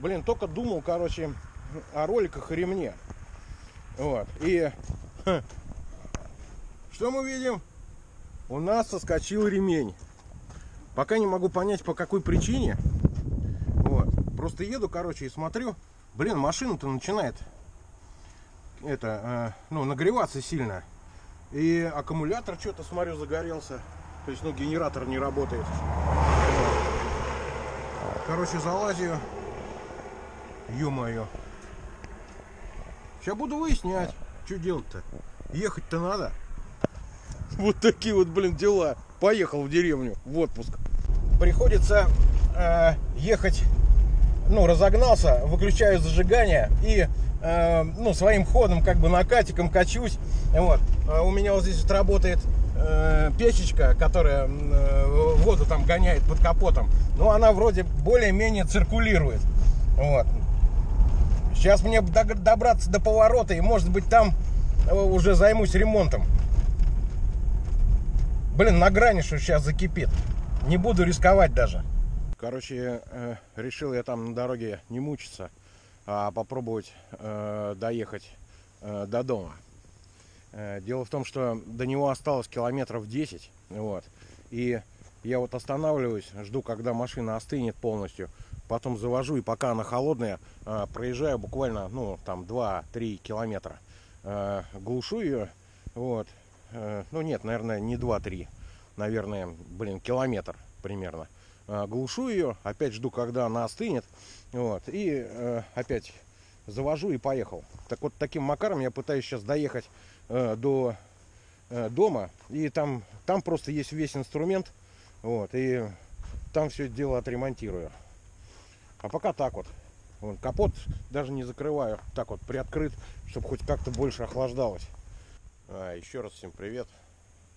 блин, только думал, короче, о роликах и ремне. Вот. И что мы видим? У нас соскочил ремень. Пока не могу понять, по какой причине. Вот. Просто еду, короче, и смотрю. Блин, машина-то начинает нагреваться сильно. И аккумулятор, что-то, смотрю, загорелся. То есть, генератор не работает. Короче, залазю. Ё-моё. Сейчас буду выяснять, что делать-то. Ехать-то надо. Вот такие вот, блин, дела. Поехал в деревню в отпуск. Приходится ехать. Разогнался, выключаю зажигание и своим ходом, накатиком качусь. Вот. У меня вот здесь вот работает печечка, которая воду там гоняет под капотом. Но она вроде более-менее циркулирует. Вот. Сейчас мне добраться до поворота, и, может быть, там уже займусь ремонтом. Блин, на грани, что сейчас закипит. Не буду рисковать даже. Короче, решил я там на дороге не мучиться, а попробовать доехать до дома. Дело в том, что до него осталось километров 10. Вот. И я вот останавливаюсь, жду, когда машина остынет полностью. Потом завожу, и пока она холодная, проезжаю буквально, 2-3 километра. Глушу ее, вот. Нет, наверное, не 2-3. Наверное, километр примерно. Глушу ее, опять жду, когда она остынет. Вот. И опять завожу и поехал. Так вот, таким макаром я пытаюсь сейчас доехать до дома. И там просто есть весь инструмент. Вот. И там все это дело отремонтирую. А пока так вот. Вон, капот даже не закрываю. Так вот приоткрыт, чтобы хоть как-то больше охлаждалось. Еще раз всем привет.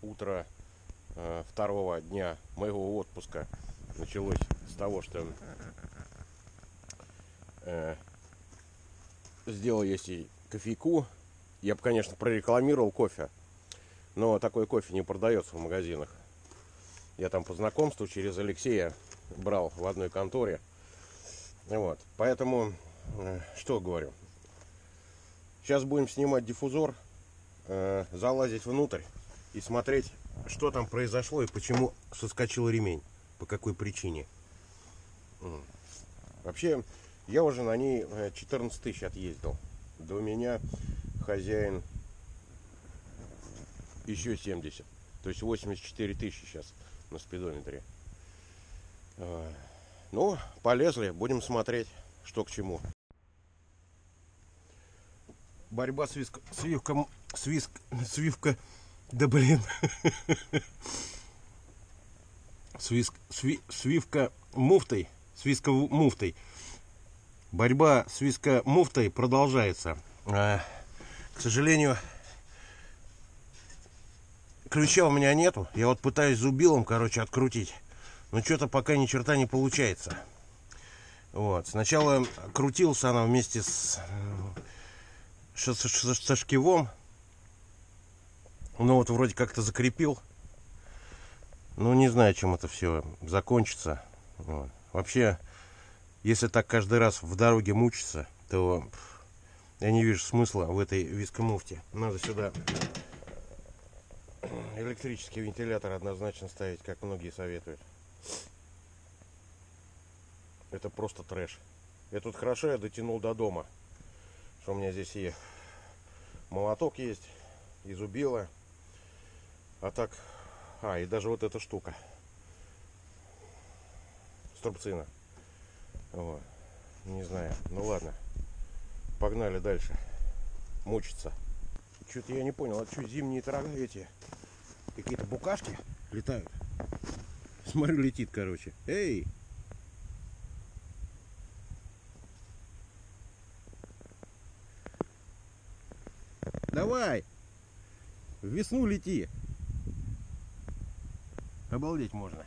Утро второго дня моего отпуска началось с того, что сделал я себе кофейку. Я бы, конечно, прорекламировал кофе, но такой кофе не продается в магазинах. Я там по знакомству через Алексея брал в одной конторе. Вот, поэтому, что говорю, сейчас будем снимать диффузор, залазить внутрь и смотреть, что там произошло и почему соскочил ремень, по какой причине. Вообще, я уже на ней 14 тысяч отъездил, до меня хозяин еще 70, то есть 84 тысячи сейчас на спидометре. Ну, полезли, будем смотреть, что к чему. Борьба с виска муфтой. Борьба с виска муфтой продолжается. К сожалению, ключа у меня нету. Я вот пытаюсь зубилом, короче, открутить. Но что-то пока ни черта не получается. Вот. Сначала крутился она вместе со шкивом. Ну вот вроде как-то закрепил. Ну не знаю, чем это все закончится. Вот. Вообще, если так каждый раз в дороге мучиться, то я не вижу смысла в этой вискомуфте. Надо сюда электрический вентилятор однозначно ставить, как многие советуют. Это просто трэш. Я тут хорошо дотянул до дома. Что у меня здесь и молоток есть, и зубило. А так... и даже вот эта штука. Струбцина. Вот. Не знаю. Ну ладно. Погнали дальше. Мучиться. Что-то я не понял. А что зимние травы эти? Какие-то букашки летают? Смотрю, летит, короче. Эй! Давай! В весну лети! Обалдеть можно.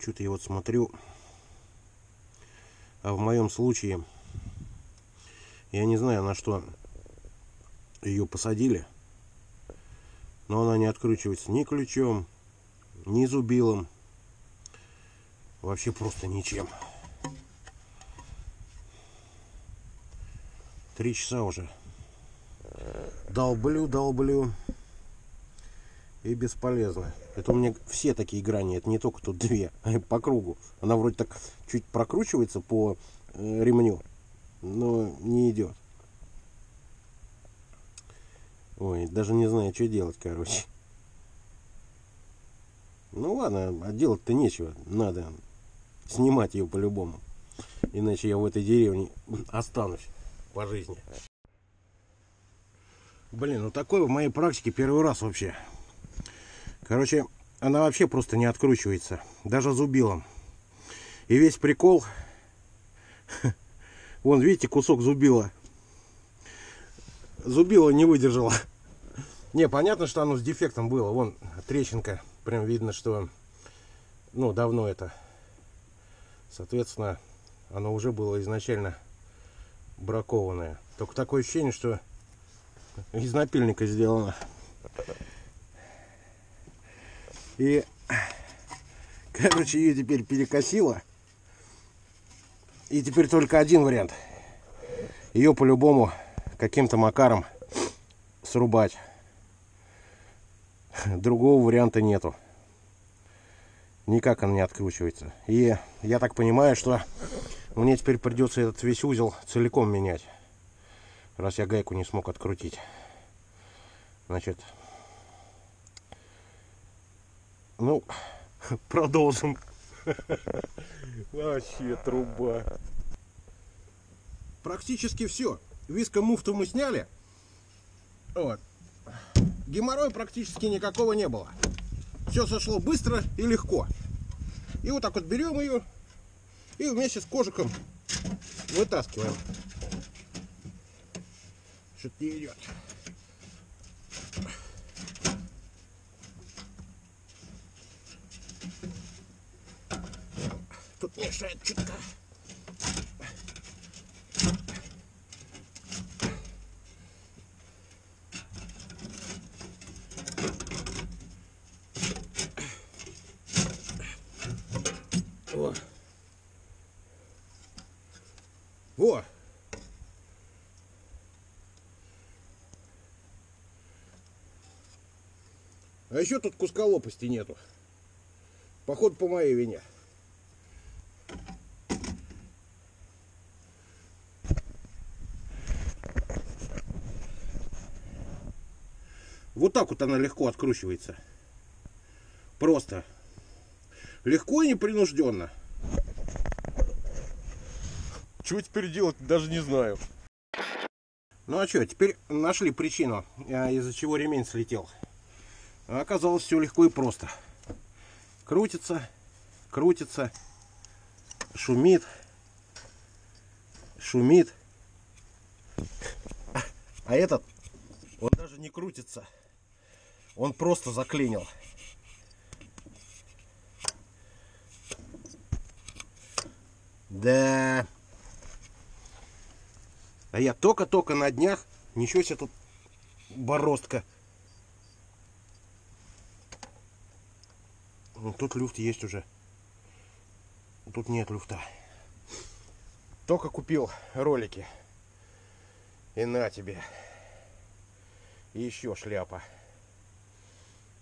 Что-то я вот смотрю. А в моем случае я не знаю, на что ее посадили. Но она не откручивается ни ключом, ни зубилом. вообще просто ничем. 3 часа уже. Долблю. И бесполезно. Это у меня все такие грани. Это не только тут 2, а по кругу. Она вроде так чуть прокручивается по ремню, но не идет. Ой, даже не знаю, что делать, короче. Ну ладно, а делать-то нечего. Надо снимать ее по-любому. Иначе я в этой деревне останусь по жизни. Блин, ну такое в моей практике первый раз вообще. Короче, она вообще просто не откручивается. Даже зубилом. И весь прикол... Вон, видите, кусок зубила. Зубило не выдержало. Не, понятно, что оно с дефектом было. Вон трещинка. Прям видно, что ну давно это. Соответственно, оно уже было изначально бракованное. Только такое ощущение, что из напильника сделано. И, короче, ее теперь перекосило. И теперь только один вариант. Ее по-любому каким-то макаром срубать. Другого варианта нету. Никак он не откручивается. И я так понимаю, что мне теперь придется этот весь узел целиком менять. Раз я гайку не смог открутить. Значит, ну, продолжим. Вообще труба. Практически все. Виско-муфту мы сняли. Вот. Геморроя практически никакого не было. Все сошло быстро и легко. И вот так вот берем ее и вместе с кожиком вытаскиваем. Что-то не идет. Тут мешает чутка. Во! А еще тут куска лопасти нету. Походу, по моей вине. Вот так вот она легко откручивается. Просто. Легко и непринужденно. Чего теперь делать, даже не знаю. Ну а что, теперь нашли причину, из-за чего ремень слетел. Оказалось, все легко и просто. Крутится, крутится, шумит, шумит. А этот, он даже не крутится. Он просто заклинил. Да. А я только-только на днях. Ничего себе тут бороздка. Ну, тут люфт есть уже. Тут нет люфта. Только купил ролики. И на тебе. И еще шляпа.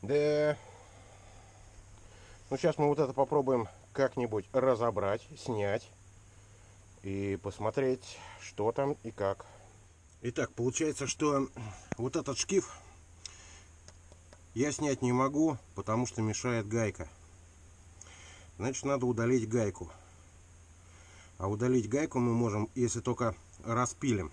Да. Ну сейчас мы вот это попробуем как-нибудь разобрать, снять. И посмотреть, что там и как. Итак, получается, что вот этот шкив я снять не могу, потому что мешает гайка. Значит, надо удалить гайку. А удалить гайку мы можем, если только распилим.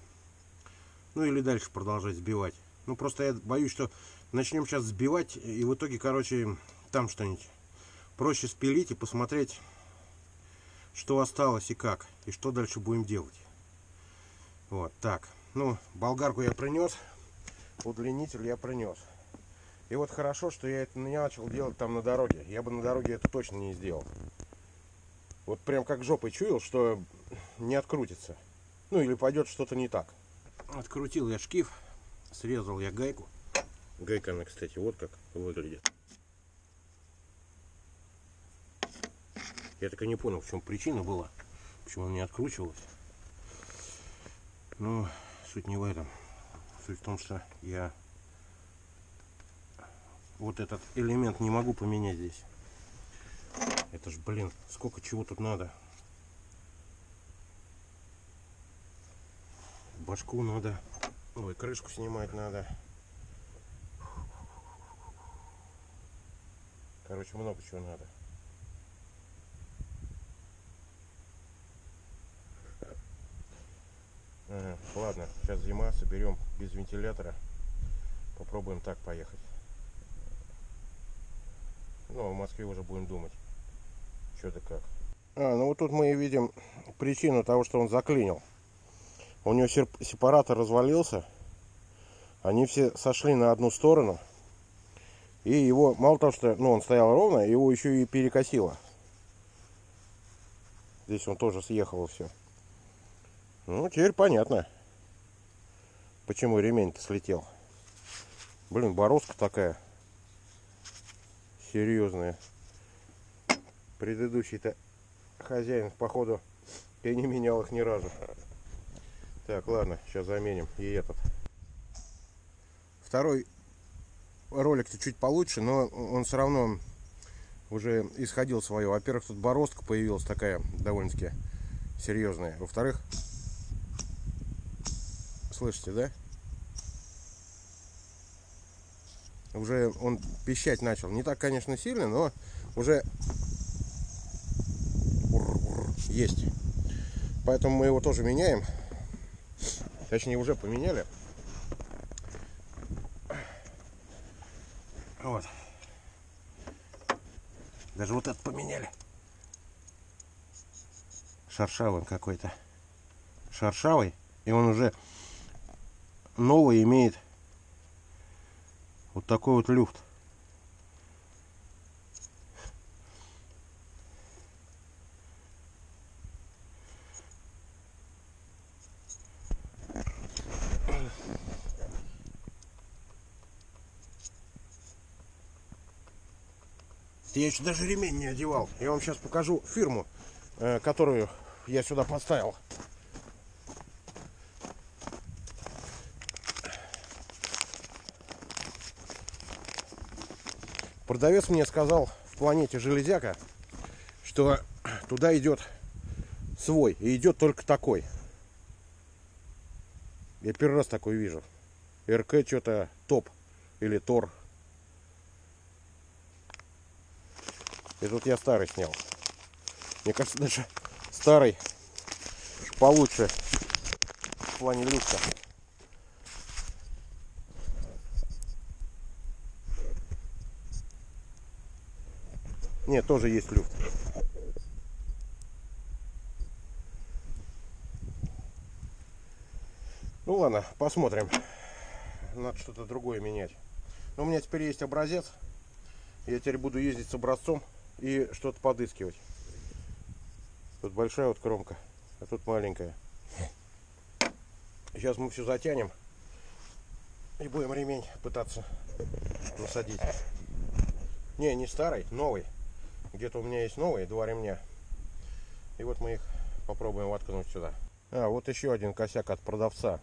Ну или дальше продолжать сбивать. Ну просто я боюсь, что начнем сейчас сбивать, и в итоге, короче, там что-нибудь. Проще спилить и посмотреть, что осталось и как, и что дальше будем делать. Вот так. Ну, болгарку я принес, удлинитель я принес. И вот хорошо, что я это не начал делать там на дороге. Я бы на дороге это точно не сделал. Вот прям как жопой чуял, что не открутится. Ну, или пойдет что-то не так. Открутил я шкив, срезал я гайку. Гайка она, кстати, вот как выглядит. Я так и не понял, в чем причина была, почему она не откручивалась. Но суть не в этом. Суть в том, что я вот этот элемент не могу поменять здесь. Это ж, блин, сколько чего тут надо. Башку надо, ой, крышку снимать надо. Короче, много чего надо. Ага, ладно, сейчас зима, соберем без вентилятора. Попробуем так поехать. Ну, а в Москве уже будем думать, что-то как. Ну вот тут мы видим причину того, что он заклинил. У него сепаратор развалился. Они все сошли на одну сторону. И его, мало того, что он стоял ровно, его еще и перекосило. Здесь он тоже съехал и все. Ну, теперь понятно, почему ремень-то слетел. Блин, бороздка такая серьезная. Предыдущий-то хозяин, походу, я не менял их ни разу. Так, ладно, сейчас заменим и этот. Второй ролик-то чуть получше, но он все равно уже исходил свое. Во-первых, тут бороздка появилась такая довольно-таки серьезная. Во-вторых, слышите, да? Уже он пищать начал. Не так, конечно, сильно, но уже есть. Поэтому мы его тоже меняем. Точнее, уже поменяли. Вот. Даже вот этот поменяли. Шершавый какой-то. Шершавый. И он уже новый имеет вот такой вот люфт. Я еще даже ремень не одевал. Я вам сейчас покажу фирму, которую я сюда поставил. Продавец мне сказал в планете Железяка, что туда идет свой. И идет только такой. Я первый раз такой вижу. РК что-то топ или тор. И тут я старый снял. Мне кажется, даже старый получше в плане люфта. Нет, тоже есть люфт. Ну ладно, посмотрим. Надо что-то другое менять. Но у меня теперь есть образец. Я теперь буду ездить с образцом и что-то подыскивать. Тут большая вот кромка, а тут маленькая. Сейчас мы все затянем и будем ремень пытаться насадить. Не старый, новый. Где-то у меня есть новые два ремня. И вот мы их попробуем воткнуть сюда. Вот еще один косяк от продавца.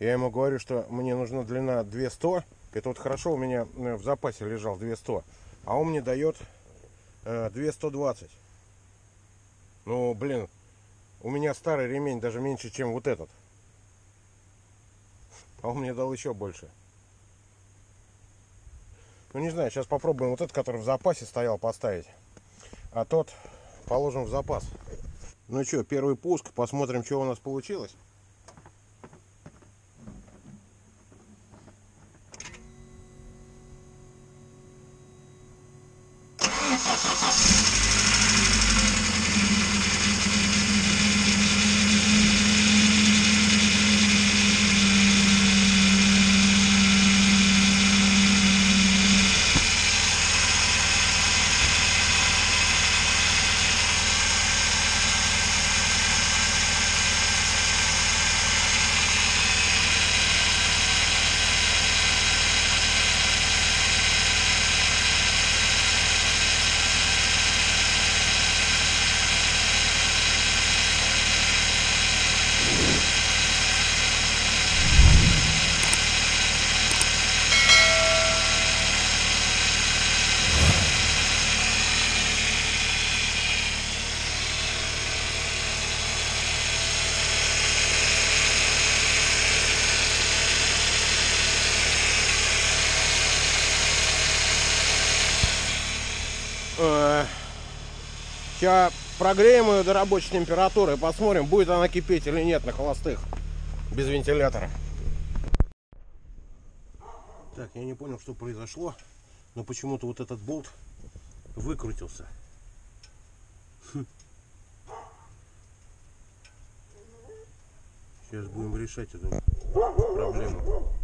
Я ему говорю, что мне нужна длина 2100. Это вот хорошо у меня в запасе лежал 2100. А он мне дает 2120. Ну, блин, у меня старый ремень даже меньше, чем вот этот. А он мне дал еще больше. Ну, не знаю, сейчас попробуем вот этот, который в запасе стоял, поставить. А тот положим в запас. Ну что, первый пуск, посмотрим, что у нас получилось. Сейчас прогреем ее до рабочей температуры и посмотрим, будет она кипеть или нет на холостых, без вентилятора. Так, я не понял, что произошло, но почему-то вот этот болт выкрутился. Сейчас будем решать эту проблему.